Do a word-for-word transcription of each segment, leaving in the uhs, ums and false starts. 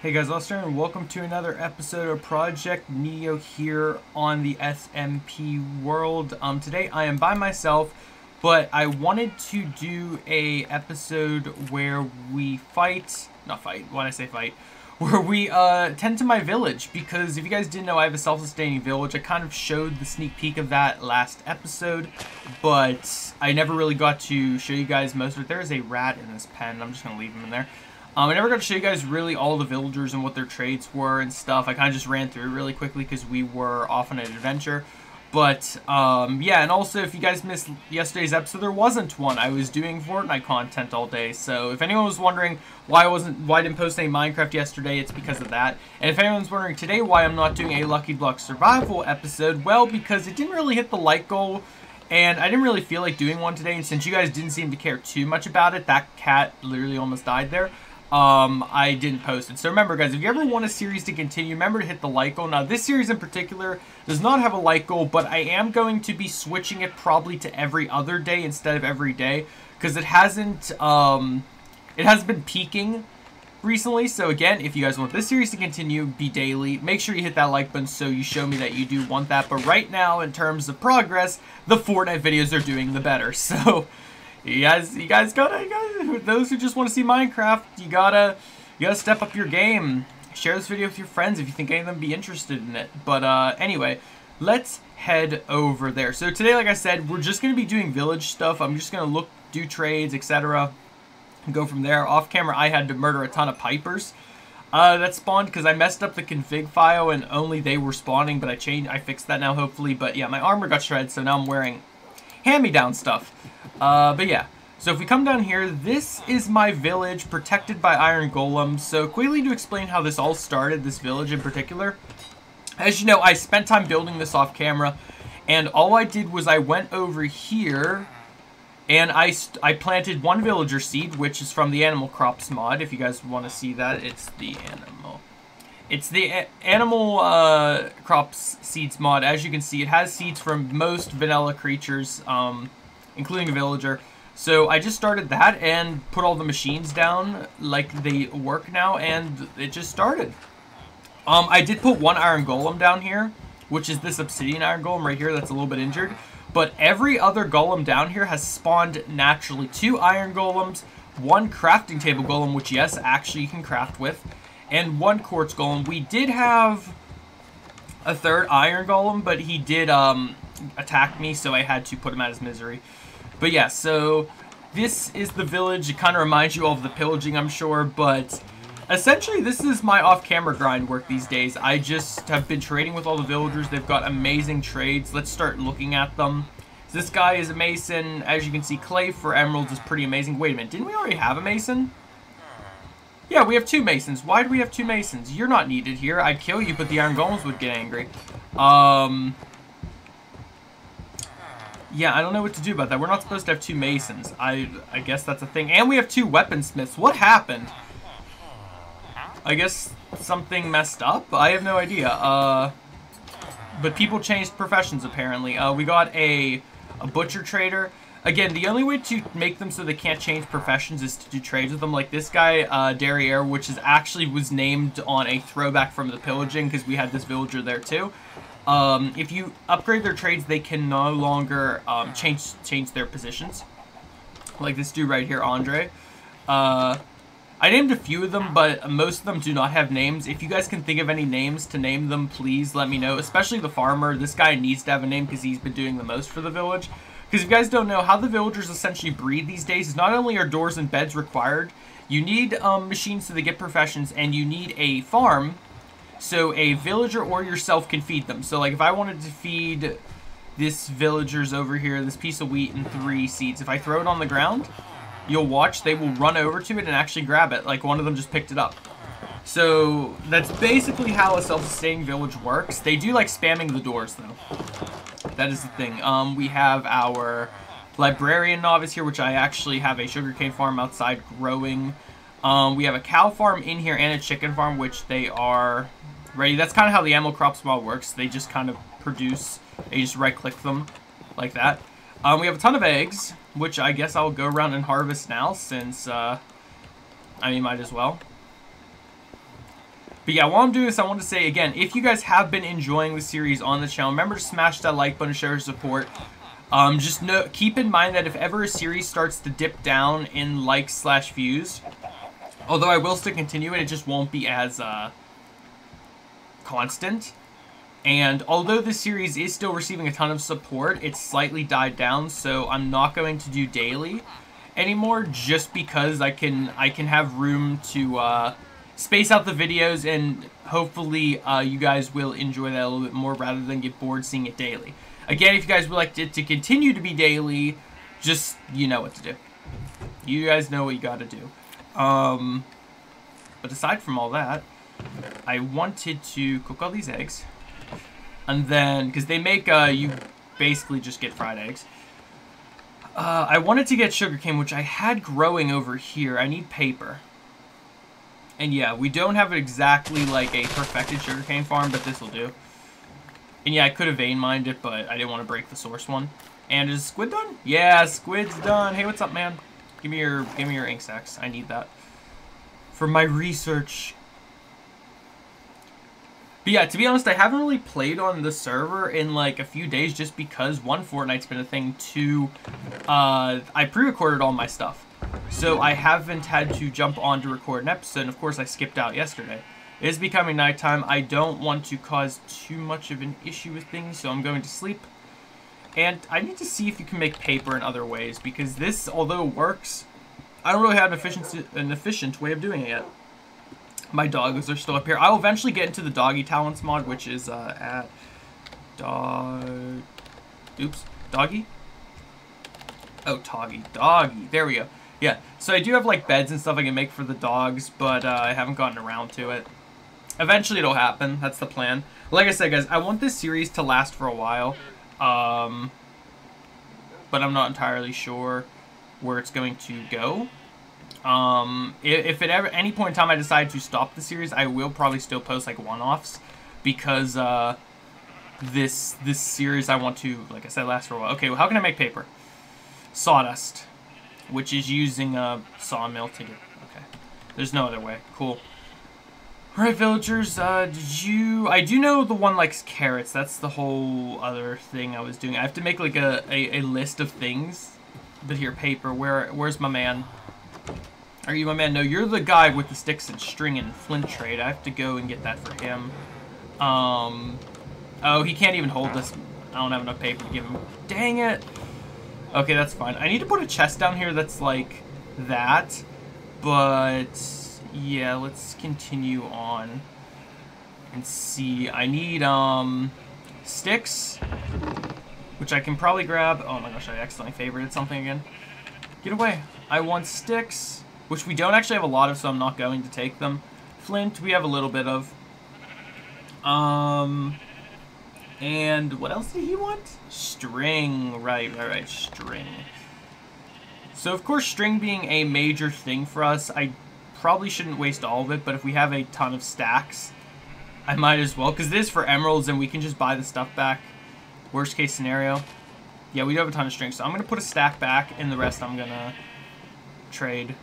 Hey guys, Lester, and welcome to another episode of Project Neo here on the S M P World. Um, today I am by myself, but I wanted to do a episode where we fight, not fight, when I say fight, where we uh, tend to my village, because if you guys didn't know, I have a self-sustaining village. I kind of showed the sneak peek of that last episode, but I never really got to show you guys most of it. There is a rat in this pen, I'm just going to leave him in there. Um, I never got to show you guys really all the villagers and what their trades were and stuff. I kind of just ran through it really quickly because we were off on an adventure. But, um, yeah, and also if you guys missed yesterday's episode, there wasn't one. I was doing Fortnite content all day, so if anyone was wondering why I wasn't, why I didn't post any Minecraft yesterday, it's because of that. And if anyone's wondering today why I'm not doing a Lucky Block Survival episode, well, because it didn't really hit the like goal, and I didn't really feel like doing one today, and since you guys didn't seem to care too much about it, that cat literally almost died there. Um, I didn't post it. So remember guys, if you ever want a series to continue, remember to hit the like goal. Now this series in particular does not have a like goal, but I am going to be switching it probably to every other day instead of every day, because it hasn't, um, it has been peaking recently. So again, if you guys want this series to continue, be daily, make sure you hit that like button so you show me that you do want that. But right now, in terms of progress, the Fortnite videos are doing the better, so... You guys, you guys gotta, you guys, those who just want to see Minecraft, you gotta, you gotta step up your game. Share this video with your friends if you think any of them be interested in it. But uh, anyway, let's head over there. So today, like I said, we're just gonna be doing village stuff. I'm just gonna look, do trades, et cetera, and go from there. Off camera, I had to murder a ton of pipers uh, that spawned because I messed up the config file and only they were spawning. But I changed, I fixed that now, hopefully. But yeah, my armor got shredded, so now I'm wearing hand-me-down stuff. Uh, but yeah, so if we come down here, this is my village protected by iron golems. So quickly to explain how this all started, this village in particular. As you know, I spent time building this off camera, and all I did was I went over here and I, st I planted one villager seed, which is from the Animal Crops Mod. If you guys want to see that, it's the animal. It's the a Animal uh, Crops Seeds Mod. As you can see, it has seeds from most vanilla creatures, um... including a villager. So I just started that and put all the machines down like they work now, and it just started. Um, I did put one iron golem down here, which is this obsidian iron golem right here that's a little bit injured. But every other golem down here has spawned naturally. Two iron golems, one crafting table golem, which yes, actually you can craft with, and one quartz golem. We did have a third iron golem, but he did um, attack me, so I had to put him out of his misery. But yeah, so this is the village. It kind of reminds you all of the pillaging, I'm sure, but essentially this is my off-camera grind work these days. I just have been trading with all the villagers. They've got amazing trades. Let's start looking at them. This guy is a mason. As you can see, clay for emeralds is pretty amazing. Wait a minute, didn't we already have a mason? Yeah, we have two masons. Why do we have two masons? You're not needed here. I'd kill you, but the iron golems would get angry. Um... Yeah, I don't know what to do about that. We're not supposed to have two masons. I I guess that's a thing. And we have two weaponsmiths. What happened? I guess something messed up? I have no idea. Uh, but people changed professions, apparently. Uh, we got a, a butcher trader. Again, the only way to make them so they can't change professions is to do trades with them. Like this guy, uh, Derriere, which is actually was named on a throwback from the pillaging because we had this villager there too. Um, if you upgrade their trades, they can no longer um, change change their positions. Like this dude right here, Andre. Uh, I named a few of them, but most of them do not have names. If you guys can think of any names to name them, please let me know. Especially the farmer. This guy needs to have a name because he's been doing the most for the village. Because if you guys don't know, how the villagers essentially breed these days is not only are doors and beds required, you need um, machines so they get professions, and you need a farm so a villager or yourself can feed them. So, like, if I wanted to feed this villagers over here, this piece of wheat and three seeds, if I throw it on the ground, you'll watch, they will run over to it and actually grab it. Like, one of them just picked it up. So, that's basically how a self-sustaining village works. They do like spamming the doors, though. That is the thing. Um, we have our librarian novice here, which I actually have a sugarcane farm outside growing. Um, we have a cow farm in here and a chicken farm, which they are ready. That's kind of how the Animal Crops Mod works. They just kind of produce. They just right-click them like that. Um, we have a ton of eggs, which I guess I'll go around and harvest now since, uh, I mean, might as well. But yeah, while I'm doing this, I want to say again, if you guys have been enjoying the series on the channel, remember to smash that like button, share your support. Um, just know, keep in mind that if ever a series starts to dip down in likes slash views, although I will still continue it, it just won't be as uh, constant. And although this series is still receiving a ton of support, it's slightly died down, so I'm not going to do daily anymore, just because I can I can have room to uh, space out the videos, and hopefully uh, you guys will enjoy that a little bit more rather than get bored seeing it daily. Again, if you guys would like it to, to continue to be daily, just, you know what to do. You guys know what you gotta do. Um, but aside from all that, I wanted to cook all these eggs. And then, because they make, uh, you basically just get fried eggs. Uh, I wanted to get sugarcane, which I had growing over here. I need paper. And yeah, we don't have exactly like a perfected sugarcane farm, but this will do. And yeah, I could have vein mined it, but I didn't want to break the source one. And is squid done? Yeah, squid's done. Hey, what's up, man? Give me your, give me your ink sacks. I need that for my research. But yeah, to be honest, I haven't really played on the server in like a few days, just because one, Fortnite's been a thing, two, uh, I pre-recorded all my stuff. So I haven't had to jump on to record an episode, and of course I skipped out yesterday. It is becoming nighttime. I don't want to cause too much of an issue with things, so I'm going to sleep. And I need to see if you can make paper in other ways, because this, although it works, I don't really have an efficient, an efficient way of doing it yet. My doggos are still up here. I'll eventually get into the doggy talents mod, which is uh, at dog. Oops, doggy. Oh, toggy, doggy. There we go. Yeah. So I do have like beds and stuff I can make for the dogs, but uh, I haven't gotten around to it. Eventually, it'll happen. That's the plan. Like I said, guys, I want this series to last for a while, um, but I'm not entirely sure where it's going to go. Um, if at ever any point in time I decide to stop the series, I will probably still post like one-offs, because uh, this this series I want to, like I said, last for a while. Okay, well, how can I make paper? Sawdust, which is using a sawmill to get. Okay, there's no other way. Cool. All right, villagers. Uh, did you? I do know the one likes carrots. That's the whole other thing I was doing. I have to make like a a, a list of things. But here, paper. Where where's my man? Are you my man? No, you're the guy with the sticks and string and flint trade. I have to go and get that for him. Um, oh, he can't even hold this. I don't have enough paper to give him. Dang it. Okay, that's fine. I need to put a chest down here that's like that. But yeah, let's continue on and see. I need um sticks, which I can probably grab. Oh my gosh, I accidentally favorited something again. Get away. I want sticks, which we don't actually have a lot of, so I'm not going to take them. Flint, we have a little bit of. Um, and what else did he want? String, right, right, right, string. So of course, string being a major thing for us, I probably shouldn't waste all of it, but if we have a ton of stacks, I might as well, because this is for emeralds and we can just buy the stuff back. Worst case scenario. Yeah, we do have a ton of string, so I'm gonna put a stack back and the rest I'm gonna trade.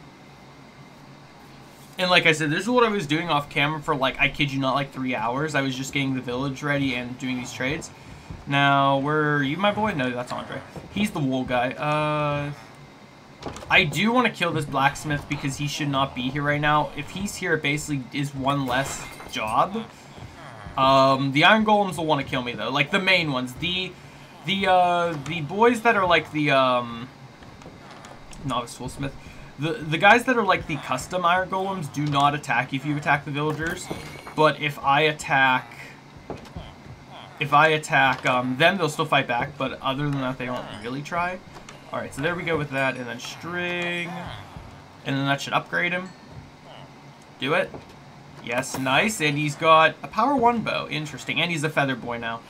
And like I said, this is what I was doing off camera for, like, I kid you not, like three hours. I was just getting the village ready and doing these trades. Now, where are you, my boy? No, that's Andre. He's the wool guy. Uh, I do want to kill this blacksmith because he should not be here right now. If he's here, it basically is one less job. Um, the iron golems will want to kill me, though. Like, the main ones. The, the, uh, the boys that are, like, the, um... novice woolsmith. The, the guys that are like the custom iron golems do not attack if you attack the villagers, but if I attack, if I attack um, them, they'll still fight back, but other than that, they don't really try. All right, so there we go with that, and then string, and then that should upgrade him. Do it. Yes, nice, and he's got a power one bow. Interesting, and he's a feather boy now.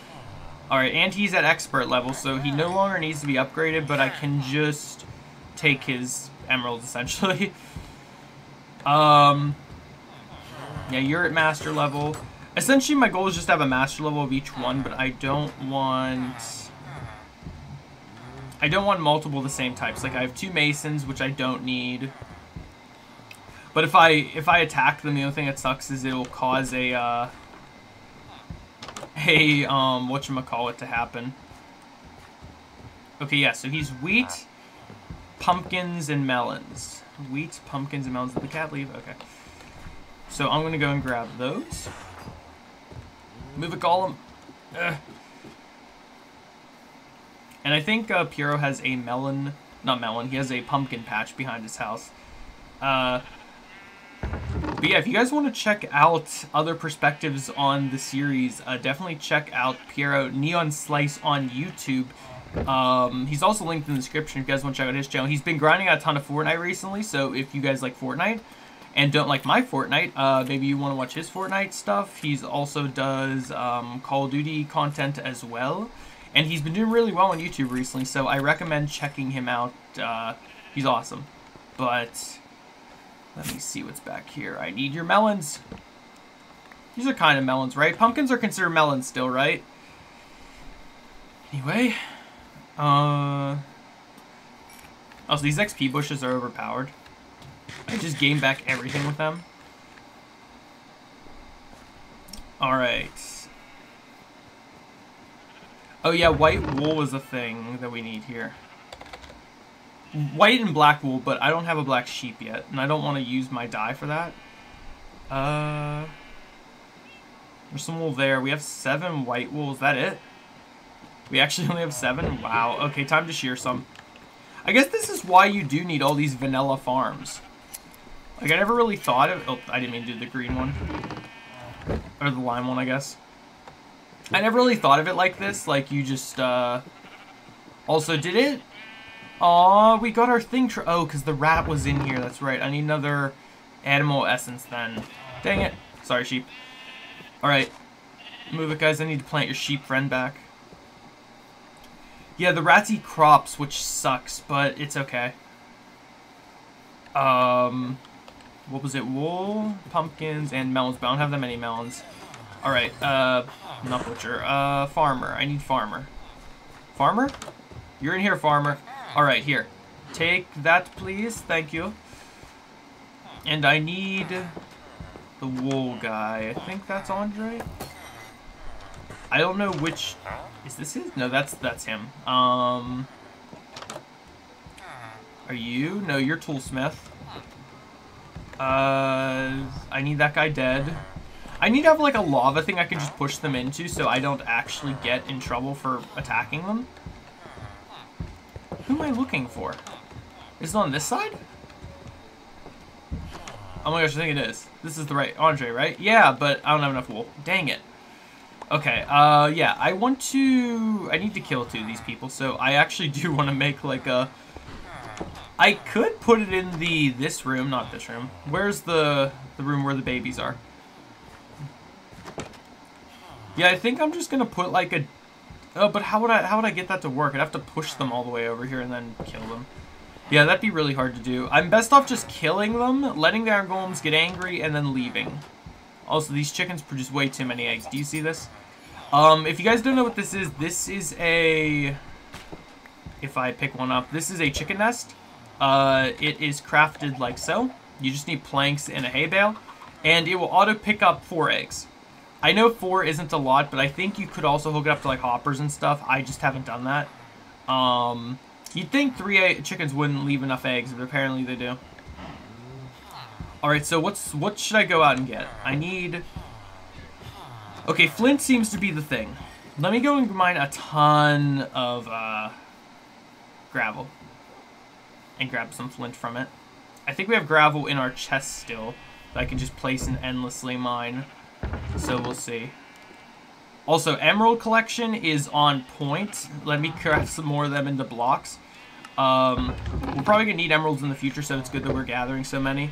All right, and he's at expert level, so he no longer needs to be upgraded, but I can just take his emeralds essentially. um yeah, you're at master level. Essentially my goal is just to have a master level of each one, but I don't want I don't want multiple of the same types. Like I have two masons, which I don't need. But if I if I attack them, the only thing that sucks is it'll cause a uh, a um whatchamacallit to happen. Okay, yeah. So he's wheat, pumpkins, and melons. Wheat, pumpkins, and melons. Did the cat leave? Okay. So I'm gonna go and grab those. Move a golem. Ugh. And I think uh, Piero has a melon, not melon, he has a pumpkin patch behind his house. Uh, but yeah, if you guys want to check out other perspectives on the series, uh, definitely check out Piero Neon Slice on YouTube. Um, he's also linked in the description if you guys want to check out his channel. He's been grinding out a ton of Fortnite recently, so if you guys like Fortnite and don't like my Fortnite, uh, maybe you want to watch his Fortnite stuff. He's also does um, Call of Duty content as well. And he's been doing really well on YouTube recently, so I recommend checking him out. Uh, he's awesome. But let me see what's back here. I need your melons. These are kind of melons, right? Pumpkins are considered melons still, right? Anyway. Uh, also, these X P bushes are overpowered. I just gain back everything with them. Alright. Oh yeah, white wool is a thing that we need here. White and black wool, but I don't have a black sheep yet, and I don't want to use my dye for that. Uh, there's some wool there. We have seven white wool. Is that it? We actually only have seven? Wow. Okay, time to shear some. I guess this is why you do need all these vanilla farms. Like, I never really thought of... Oh, I didn't mean to do the green one. Or the lime one, I guess. I never really thought of it like this, like you just, uh, also did it? Aw, we got our thing, tr oh, because the rat was in here, that's right. I need another animal essence then. Dang it. Sorry, sheep. Alright, move it, guys, I need to plant your sheep friend back. Yeah, the rats eat crops, which sucks, but it's okay. Um, what was it? Wool, pumpkins, and melons, but I don't have that many melons. Alright, uh, not butcher, uh, farmer. I need farmer. Farmer? You're in here, farmer. Alright, here. Take that, please. Thank you. And I need the wool guy. I think that's Andre? I don't know which... Is this his? No, that's, that's him. Um... Are you? No, you're Toolsmith. Uh, I need that guy dead. I need to have, like, a lava thing I can just push them into so I don't actually get in trouble for attacking them. Who am I looking for? Is it on this side? Oh my gosh, I think it is. This is the right... Andre, right? Yeah, but I don't have enough wool. Dang it. Okay, uh, yeah. I want to... I need to kill two of these people, so I actually do want to make, like, a... I could put it in the... This room, not this room. Where's the, the room where the babies are? Yeah, I think I'm just gonna put like a. Oh, but how would I? How would I get that to work? I'd have to push them all the way over here and then kill them. Yeah, that'd be really hard to do. I'm best off just killing them, letting the iron golems get angry, and then leaving. Also, these chickens produce way too many eggs. Do you see this? Um, if you guys don't know what this is, this is a. If I pick one up, this is a chicken nest. Uh, it is crafted like so. You just need planks and a hay bale, and it will auto pick up four eggs. I know four isn't a lot, but I think you could also hook it up to, like, hoppers and stuff. I just haven't done that. Um, you'd think three chickens wouldn't leave enough eggs, but apparently they do. Alright, so what's what should I go out and get? I need... Okay, flint seems to be the thing. Let me go and mine a ton of uh, gravel. And grab some flint from it. I think we have gravel in our chest still that I can just place and endlessly mine. So we'll see. Also, emerald collection is on point. Let me craft some more of them into blocks. Um, we're probably going to need emeralds in the future, so it's good that we're gathering so many.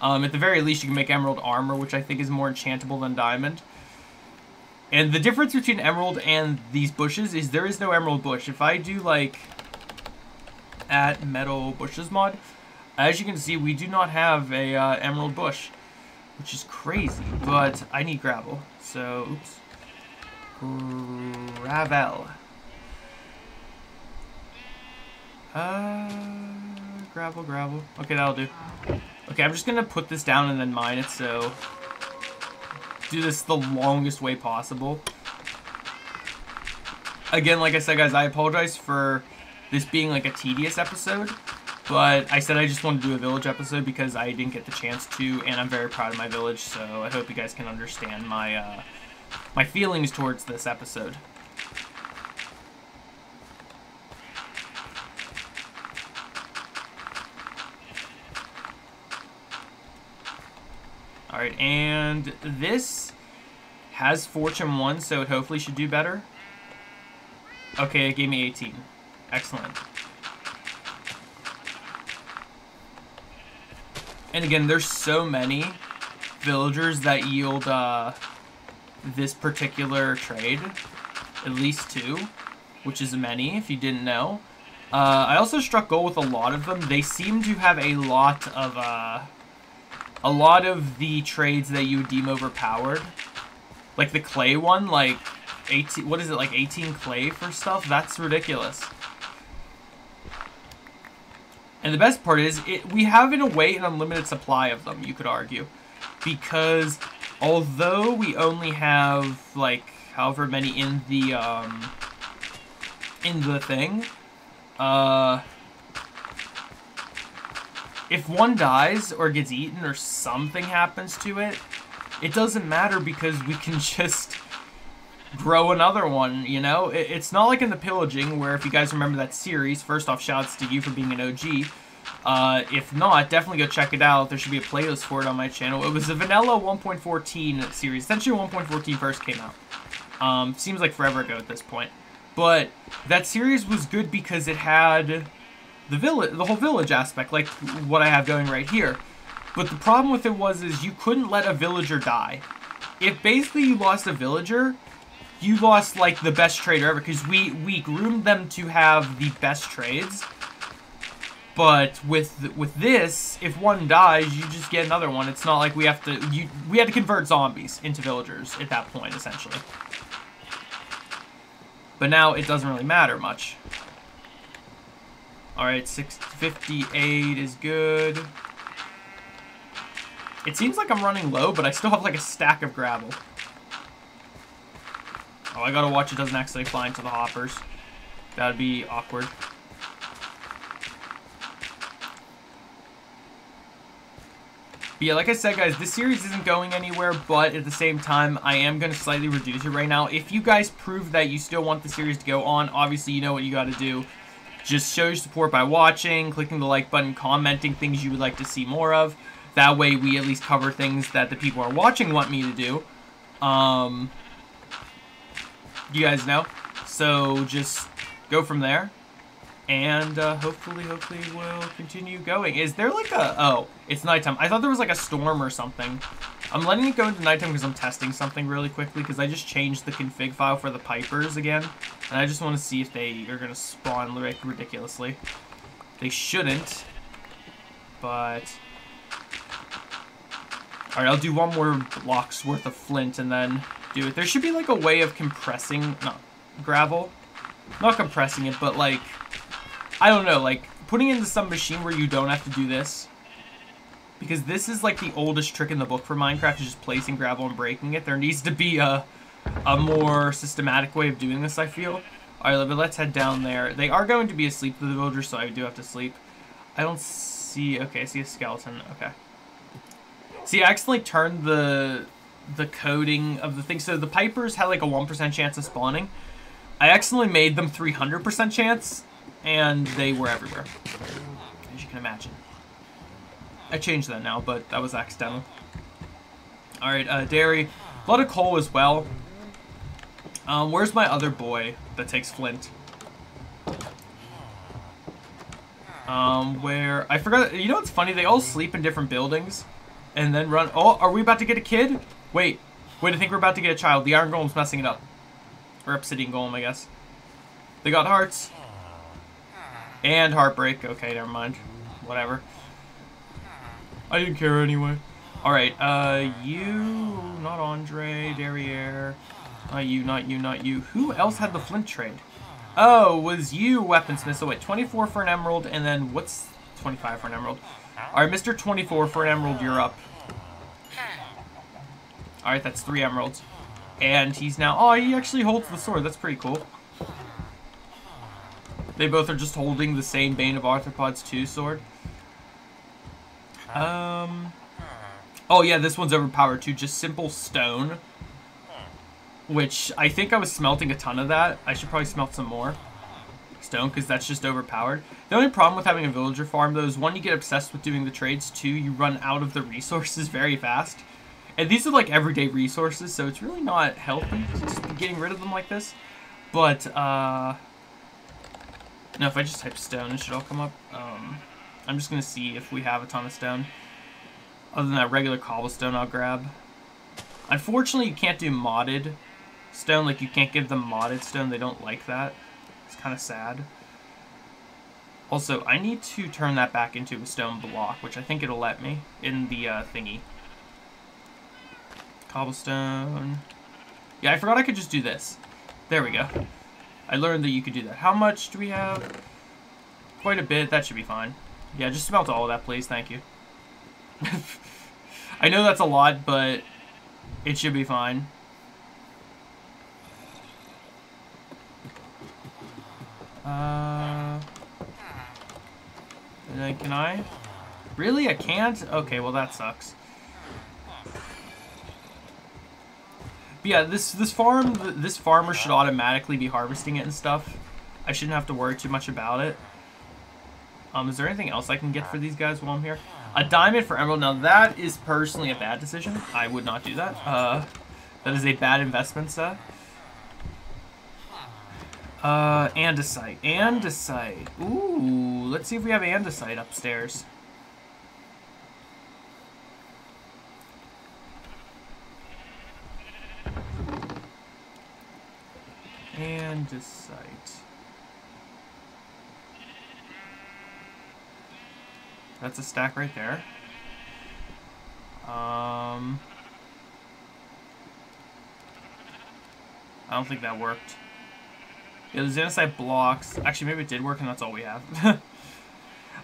Um, at the very least, you can make emerald armor, which I think is more enchantable than diamond. And the difference between emerald and these bushes is there is no emerald bush. If I do, like, at metal bushes mod, as you can see, we do not have a uh, emerald bush. Which is crazy, but I need gravel. So, oops. Gravel. Uh, gravel, gravel. Okay, that'll do. Okay, I'm just gonna put this down and then mine it, so do this the longest way possible. Again, like I said, guys, I apologize for this being like a tedious episode, but I said I just wanted to do a village episode because I didn't get the chance to, and I'm very proud of my village, so I hope you guys can understand my, uh, my feelings towards this episode. Alright, and this has fortune one, so it hopefully should do better. Okay, it gave me eighteen. Excellent. And again, there's so many villagers that yield uh, this particular trade. At least two, which is many, if you didn't know. Uh, I also struck gold with a lot of them. They seem to have a lot of... Uh, A lot of the trades that you would deem overpowered, like the clay one, like eighteen, what is it, like eighteen clay for stuff? That's ridiculous. And the best part is, it, we have in a way an unlimited supply of them, you could argue. Because although we only have like however many in the, um, in the thing, uh... if one dies or gets eaten or something happens to it, it doesn't matter because we can just grow another one, you know? It's not like in the pillaging where, if you guys remember that series, first off, shouts to you for being an O G. Uh, if not, definitely go check it out. There should be a playlist for it on my channel. It was the vanilla one point fourteen series. Essentially, one point fourteen first came out. Um, seems like forever ago at this point. But that series was good because it had... The village, the whole village aspect, like what I have going right here. But the problem with it was is you couldn't let a villager die. If basically you lost a villager, you lost like the best trader ever, because we, we groomed them to have the best trades. But with with this, if one dies, you just get another one. It's not like we have to, you, we had to convert zombies into villagers at that point, essentially. But now it doesn't really matter much. Alright, six fifty-eight is good. It seems like I'm running low, but I still have like a stack of gravel. Oh, I gotta watch it doesn't actually fly into the hoppers. That'd be awkward. But yeah, like I said, guys, this series isn't going anywhere, but at the same time, I am going to slightly reduce it right now. If you guys prove that you still want the series to go on, obviously you know what you gotta do. Just show your support by watching, clicking the like button, commenting things you would like to see more of. That way we at least cover things that the people are watching want me to do. Um, you guys know. So just go from there. And uh, hopefully, hopefully we'll continue going. Is there like a... Oh, it's nighttime. I thought there was like a storm or something. I'm letting it go into nighttime because I'm testing something really quickly, because I just changed the config file for the pipers again. And I just want to see if they are going to spawn like ridiculously. They shouldn't. But... Alright, I'll do one more block's worth of flint and then do it. There should be like a way of compressing... No, gravel. Not compressing it, but like... I don't know, like putting it into some machine where you don't have to do this. Because this is like the oldest trick in the book for Minecraft, is just placing gravel and breaking it. There needs to be a, a more systematic way of doing this, I feel. Alright, but let's head down there. They are going to be asleep, the villagers, so I do have to sleep. I don't see... Okay, I see a skeleton. Okay. See, I accidentally turned the, the coding of the thing. So the pipers had like a one percent chance of spawning. I accidentally made them three hundred percent chance, and they were everywhere, as you can imagine. I changed that now, but that was accidental. Alright, uh, dairy. A lot of coal as well. Um, where's my other boy that takes flint? Um, where... I forgot... You know what's funny? They all sleep in different buildings, and then run... Oh, are we about to get a kid? Wait. Wait, I think we're about to get a child. The iron golem's messing it up. Or obsidian golem, I guess. They got hearts. And heartbreak. Okay, never mind. Whatever. I didn't care anyway. Alright, uh, you... Not Andre, Derriere. Not you, not you, not you. Who else had the flint trade? Oh, was you, weaponsmith. So wait, twenty-four for an emerald, and then what's twenty-five for an emerald? Alright, Mister twenty-four, for an emerald, you're up. Alright, that's three emeralds. And he's now... Oh, he actually holds the sword. That's pretty cool. They both are just holding the same Bane of Arthropods two sword. Um... Oh, yeah, this one's overpowered, too. Just simple stone. Which, I think I was smelting a ton of that. I should probably smelt some more stone, because that's just overpowered. The only problem with having a villager farm, though, is one, you get obsessed with doing the trades, two, you run out of the resources very fast. And these are, like, everyday resources, so it's really not healthy just getting rid of them like this. But, uh... no, if I just type stone, it should all come up. Um, I'm just going to see if we have a ton of stone. Other than that regular cobblestone I'll grab. Unfortunately, you can't do modded stone. Like, you can't give them modded stone. They don't like that. It's kind of sad. Also, I need to turn that back into a stone block, which I think it'll let me in the uh, thingy. Cobblestone. Yeah, I forgot I could just do this. There we go. I learned that you could do that. How much do we have? Quite a bit. That should be fine. Yeah, just smelt all of that, please. Thank you. I know that's a lot, but it should be fine. Uh, and then can I? Really? I can't? Okay, well that sucks. But yeah, this this farm, this farmer should automatically be harvesting it and stuff. I shouldn't have to worry too much about it. Um, is there anything else I can get for these guys while I'm here? A diamond for emerald. Now, that is personally a bad decision. I would not do that. Uh, that is a bad investment, sir. Uh, andesite. Andesite. Ooh, let's see if we have andesite upstairs. Andesite. That's a stack right there. Um, I don't think that worked. Yeah, the andesite blocks. Actually, maybe it did work, and that's all we have.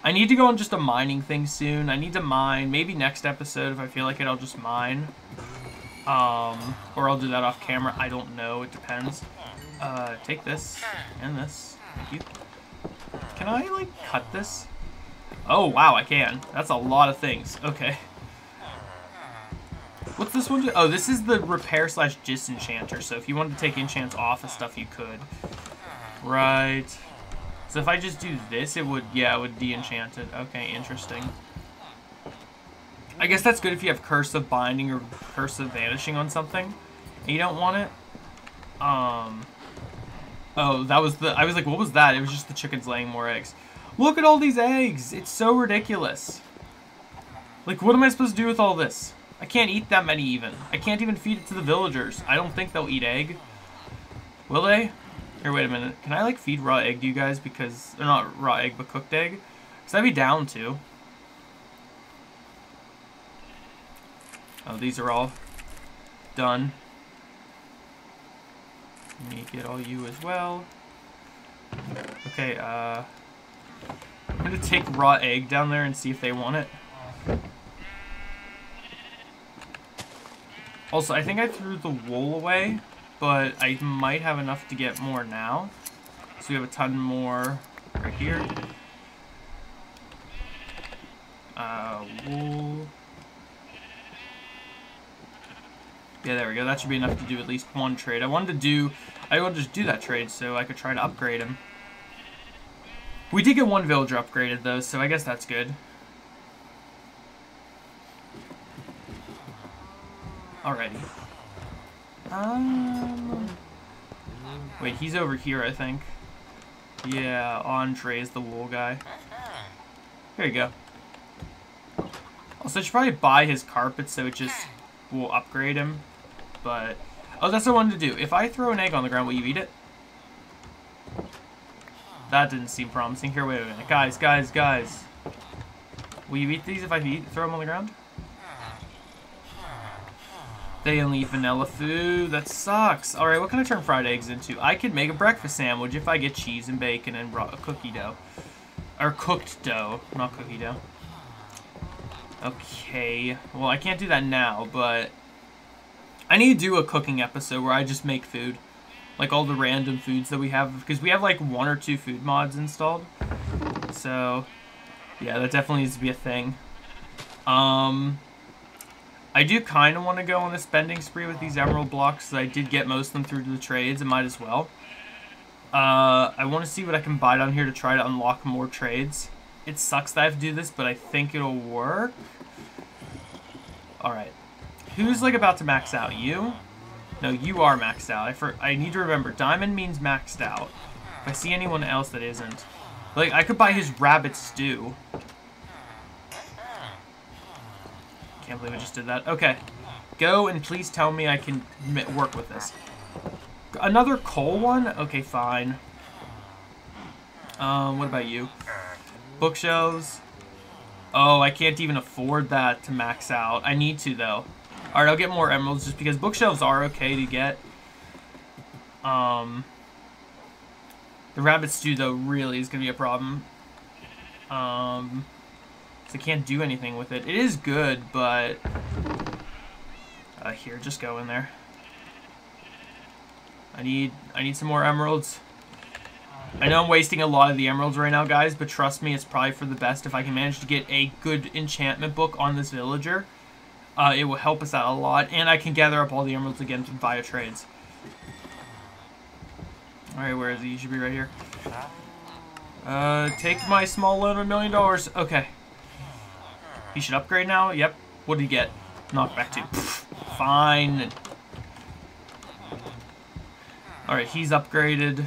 I need to go on just a mining thing soon. I need to mine. Maybe next episode, if I feel like it, I'll just mine. Um, or I'll do that off camera. I don't know. It depends. Uh, take this and this. Thank you. Can I, like, cut this? Oh, wow, I can. That's a lot of things. Okay. What's this one do? Oh, this is the repair slash disenchanter. So if you wanted to take enchants off of stuff, you could. Right. So if I just do this, it would, yeah, it would de-enchant it. Okay, interesting. I guess that's good if you have Curse of Binding or Curse of Vanishing on something and you don't want it. Um. Oh, that was the, I was like, what was that? It was just the chickens laying more eggs. Look at all these eggs. It's so ridiculous. Like, what am I supposed to do with all this? I can't eat that many even. I can't even feed it to the villagers. I don't think they'll eat egg. Will they? Here, wait a minute. Can I, like, feed raw egg to you guys? Because, or not raw egg, but cooked egg? Because I'd be down to. Oh, these are all done. Let me get all you as well. Okay, uh... I'm gonna take raw egg down there and see if they want it. Also, I think I threw the wool away, but I might have enough to get more now. So we have a ton more right here. Uh, wool. Yeah, there we go. That should be enough to do at least one trade. I wanted to do... I will just do that trade so I could try to upgrade him. We did get one villager upgraded, though, so I guess that's good. Alrighty. Um, wait, he's over here, I think. Yeah, Andre is the wool guy. There you go. Also, I should probably buy his carpet so it just will upgrade him. But, oh, that's what I wanted to do. If I throw an egg on the ground, will you eat it? That didn't seem promising. Here, wait a minute. Guys, guys, guys. Will you eat these if I eat, throw them on the ground? They only eat vanilla food. That sucks. All right, what can I turn fried eggs into? I could make a breakfast sandwich if I get cheese and bacon and raw cookie dough. Or cooked dough, not cookie dough. Okay, well, I can't do that now, but I need to do a cooking episode where I just make food. Like, all the random foods that we have, because we have, like, one or two food mods installed. So, yeah, that definitely needs to be a thing. Um, I do kind of want to go on a spending spree with these emerald blocks, because I did get most of them through the trades, and might as well. Uh, I want to see what I can buy down here to try to unlock more trades. It sucks that I have to do this, but I think it'll work. Alright. Who's, like, about to max out? You? No, you are maxed out. I, for, I need to remember, diamond means maxed out. If I see anyone else that isn't. Like, I could buy his rabbit stew. Can't believe I just did that. Okay. Go and please tell me I can work with this. Another coal one? Okay, fine. Um, what about you? Bookshelves. Oh, I can't even afford that to max out. I need to, though. Alright, I'll get more emeralds just because bookshelves are okay to get. Um, the rabbit stew, though, really is going to be a problem. Um, so I can't do anything with it. It is good, but... Uh, here, just go in there. I need, I need some more emeralds. I know I'm wasting a lot of the emeralds right now, guys, but trust me, it's probably for the best if I can manage to get a good enchantment book on this villager. Uh, it will help us out a lot, and I can gather up all the emeralds again via trades. Alright, where is he? You should be right here. Uh, take my small loan of a million dollars. Okay. He should upgrade now? Yep. What did he get? Knockback two. Pfft, fine. Alright, he's upgraded.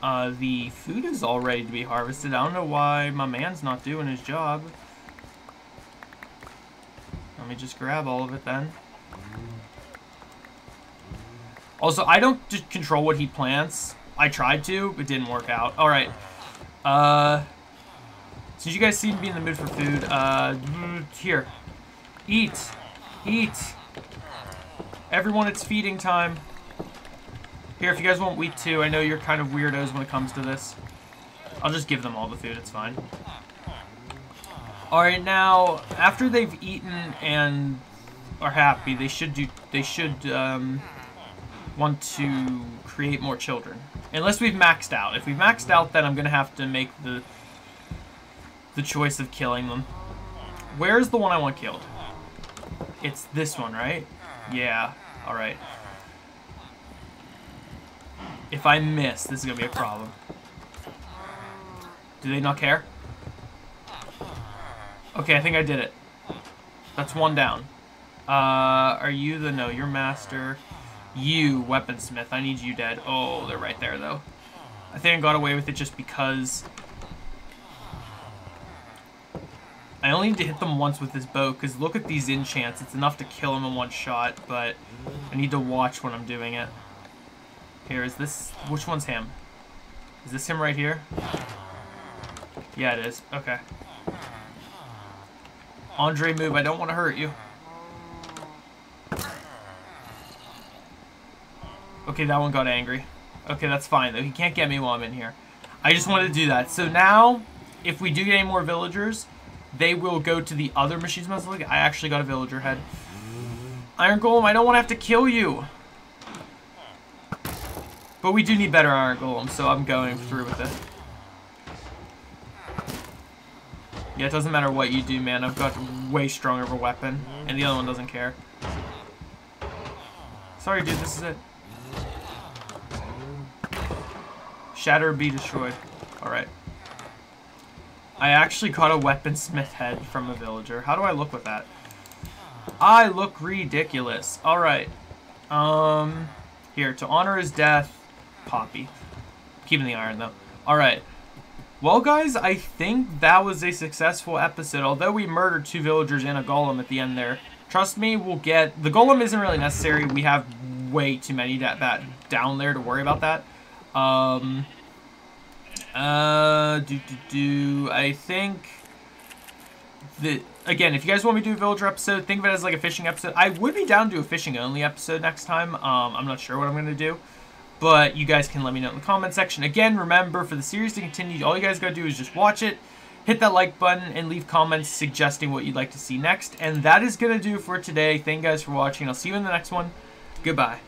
Uh, the food is all ready to be harvested. I don't know why my man's not doing his job. Let me just grab all of it then. Also, I don't just control what he plants. I tried to, but it didn't work out. Alright. Uh, since you guys seem to be in the mood for food, uh, here. Eat. Eat. Everyone, it's feeding time. Here, if you guys want wheat too, I know you're kind of weirdos when it comes to this. I'll just give them all the food, it's fine. Alright, now, after they've eaten and are happy, they should do. They should um, want to create more children. Unless we've maxed out. If we've maxed out, then I'm going to have to make the the choice of killing them. Where's the one I want killed? It's this one, right? Yeah, alright. If I miss, this is going to be a problem. Do they not care? Okay, I think I did it. That's one down. Uh, are you the... No, you're master. You, weaponsmith. I need you dead. Oh, they're right there, though. I think I got away with it just because... I only need to hit them once with this bow, because look at these enchants. It's enough to kill them in one shot, but I need to watch when I'm doing it. Here, is this... Which one's him? Is this him right here? Yeah, it is. Okay. Andre, move. I don't want to hurt you. Okay, that one got angry. Okay, that's fine, though. He can't get me while I'm in here. I just wanted to do that. So now, if we do get any more villagers, they will go to the other machines. Look, I actually got a villager head. Iron Golem, I don't want to have to kill you. But we do need better Iron Golem, so I'm going through with it. Yeah, it doesn't matter what you do, man. I've got way stronger of a weapon. And the other one doesn't care. Sorry, dude. This is it. Shatter, be destroyed. Alright. I actually got a weaponsmith head from a villager. How do I look with that? I look ridiculous. Alright. Um, here, to honor his death, Poppy. Keeping the iron, though. Alright. Well, guys, I think that was a successful episode. Although we murdered two villagers and a golem at the end there. Trust me, we'll get... The golem isn't really necessary. We have way too many that, that down there to worry about that. Um, uh, do, do, do, I think... The, again, if you guys want me to do a villager episode, think of it as like a fishing episode. I would be down to do a fishing-only episode next time. Um, I'm not sure what I'm going to do. But you guys can let me know in the comment section. Again, remember, for the series to continue, all you guys got to do is just watch it. hit that like button and leave comments suggesting what you'd like to see next. And that is going to do for today. Thank you guys for watching. I'll see you in the next one. Goodbye.